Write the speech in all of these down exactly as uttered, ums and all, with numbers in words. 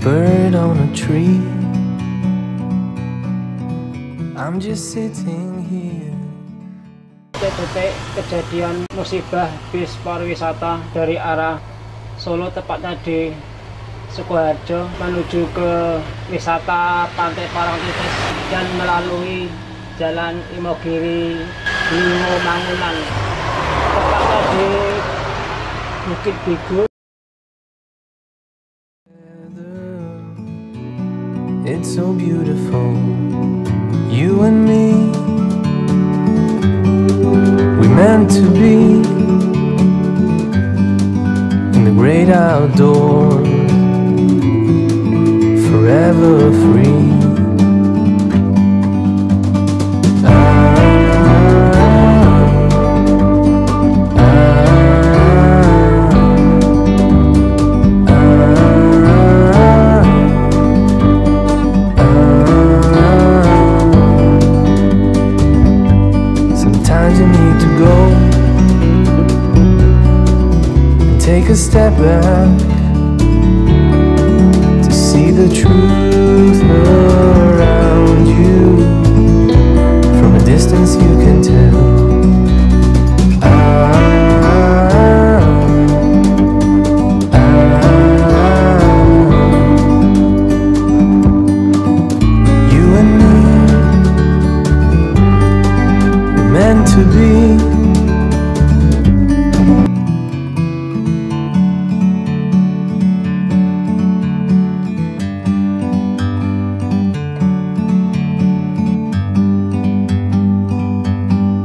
bird on a tree. I'm just sitting here. Detik-detik kejadian musibah bis pariwisata dari arah Solo, tepatnya di Sukoharjo, menuju ke wisata Pantai Parangtritis dan melalui Jalan Imogiri Limo Mangunan, tepatnya di Bukit Bego. It's so beautiful, you and me. We meant to be in the great outdoors, forever free. Sometimes you need to go and take a step back to see the truth around you. From a distance you can tell. To be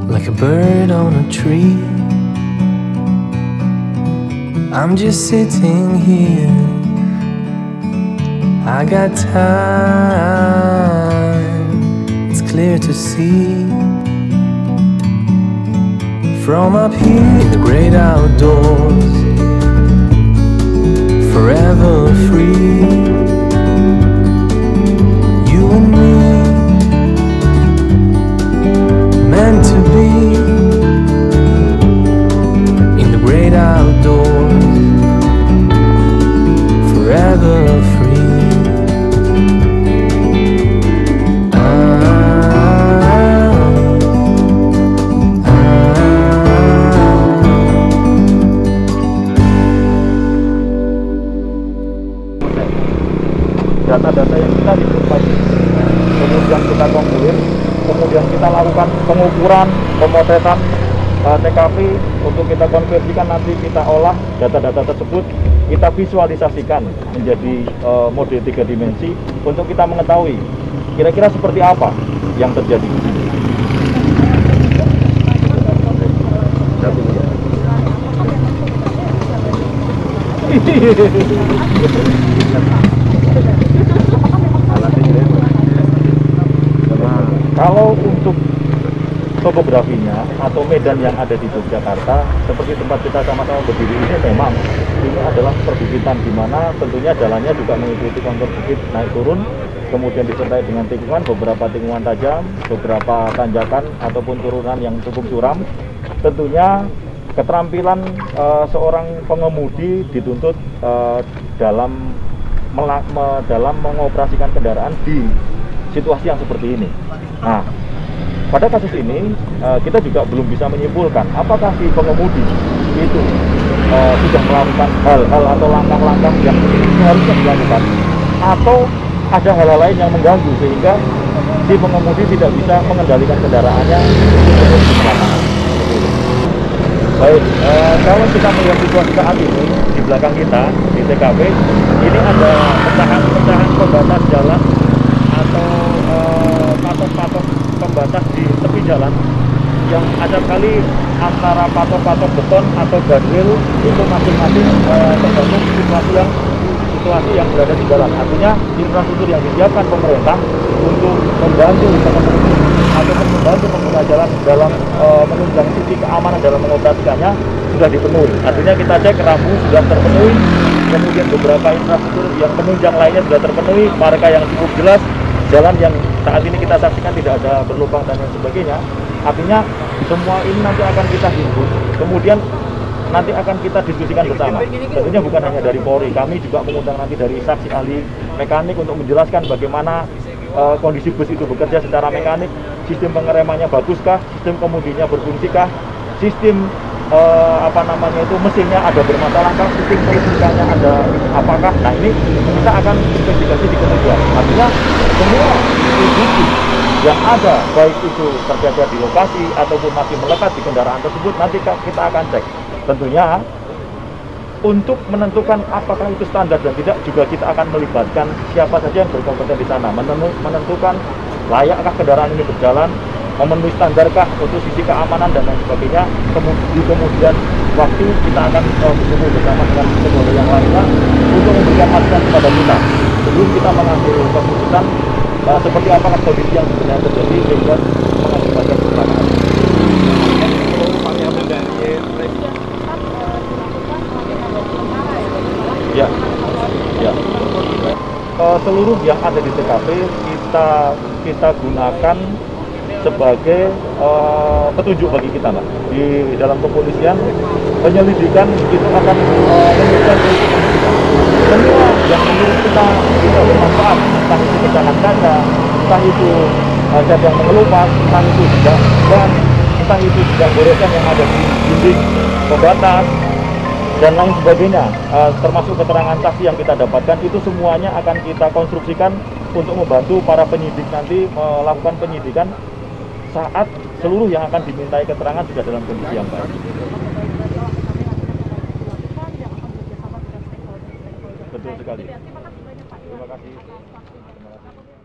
like a bird on a tree. I'm just sitting here. I got time, it's clear to see. From up here in the great outdoors, forever free. You and me, meant to be in the great outdoors, forever free. Data-data yang kita ditemukan, kemudian kita kumpulin, kemudian kita lakukan pengukuran, pemotretan uh, T K P untuk kita konversikan, nanti kita olah data-data tersebut, kita visualisasikan menjadi uh, model tiga dimensi untuk kita mengetahui kira-kira seperti apa yang terjadi. Kalau untuk topografinya atau medan yang ada di Yogyakarta, seperti tempat kita sama-sama berdiri ini, memang ini adalah perbukitan, di mana tentunya jalannya juga mengikuti kontur bukit naik turun, kemudian disertai dengan tikungan, beberapa tikungan tajam, beberapa tanjakan ataupun turunan yang cukup curam. Tentunya keterampilan uh, seorang pengemudi dituntut uh, dalam dalam mengoperasikan kendaraan di situasi yang seperti ini. Nah, pada kasus ini uh, kita juga belum bisa menyimpulkan apakah si pengemudi itu uh, sudah melakukan hal-hal atau langkah-langkah yang seharusnya dilakukan, atau ada hal-hal lain yang mengganggu sehingga si pengemudi tidak bisa mengendalikan kendaraannya. Baik, uh, kalau kita melihat situasi saat ini di belakang kita di T K P ini, ada pecahan-pecahan pembatas jalan atau uh, patok-patok pembatas di tepi jalan yang ada kali antara patok-patok beton atau guardrail itu masing-masing uh, tergantung situasi yang situasi yang berada di jalan. Artinya infrastruktur yang disiapkan pemerintah untuk membantu pengemudi atau membantu pengguna jalan dalam uh, menunjang sisi keamanan dalam mengoperasikannya sudah dipenuhi. Artinya kita cek rambu sudah terpenuhi, kemudian beberapa infrastruktur yang penunjang lainnya sudah terpenuhi, marka yang cukup jelas, jalan yang saat ini kita saksikan tidak ada berlubang dan lain sebagainya. Artinya semua ini nanti akan kita himpun, kemudian nanti akan kita diskusikan bersama. Tentunya bukan hanya dari Polri, kami juga mengundang nanti dari saksi ahli mekanik untuk menjelaskan bagaimana uh, kondisi bus itu bekerja secara mekanik, sistem pengeremannya baguskah, sistem kemudinya berfungsikah, sistem uh, apa namanya itu mesinnya ada bermasalahkah, sistem kelistrikannya ada apakah. Nah ini kita akan investigasi di kemudian. Artinya semua industri yang ada, baik itu terjaga di lokasi ataupun masih melekat di kendaraan tersebut, nanti kita akan cek. Tentunya untuk menentukan apakah itu standar dan tidak, juga kita akan melibatkan siapa saja yang berkompeten di sana, menentukan layakkah kendaraan ini berjalan, memenuhi standarkah untuk sisi keamanan dan lain sebagainya. Di kemudian waktu kita akan berkumpul bersama dengan stakeholder yang lainnya untuk memberikan masukan kepada kita sebelum kita mengambil keputusan uh, seperti apa kondisi yang sebenarnya terjadi sehingga mengakibatkan kecelakaan. Ya, ya. Uh, seluruh yang ada di T K P kita kita gunakan sebagai uh, petunjuk bagi kita, Pak. Di dalam kepolisian, penyelidikan itu akan uh, menunjukkan semua yang menurut kita bisa bermanfaat, entah itu pecahan kaca, entah itu uh, cat yang mengelupas, entah itu tidak dan entah itu tidak goresan yang ada di dinding pembatas dan lain sebagainya, uh, termasuk keterangan saksi yang kita dapatkan, itu semuanya akan kita konstruksikan untuk membantu para penyidik nanti melakukan penyidikan saat seluruh yang akan dimintai keterangan sudah dalam kondisi yang baik. Betul sekali. Terima kasih.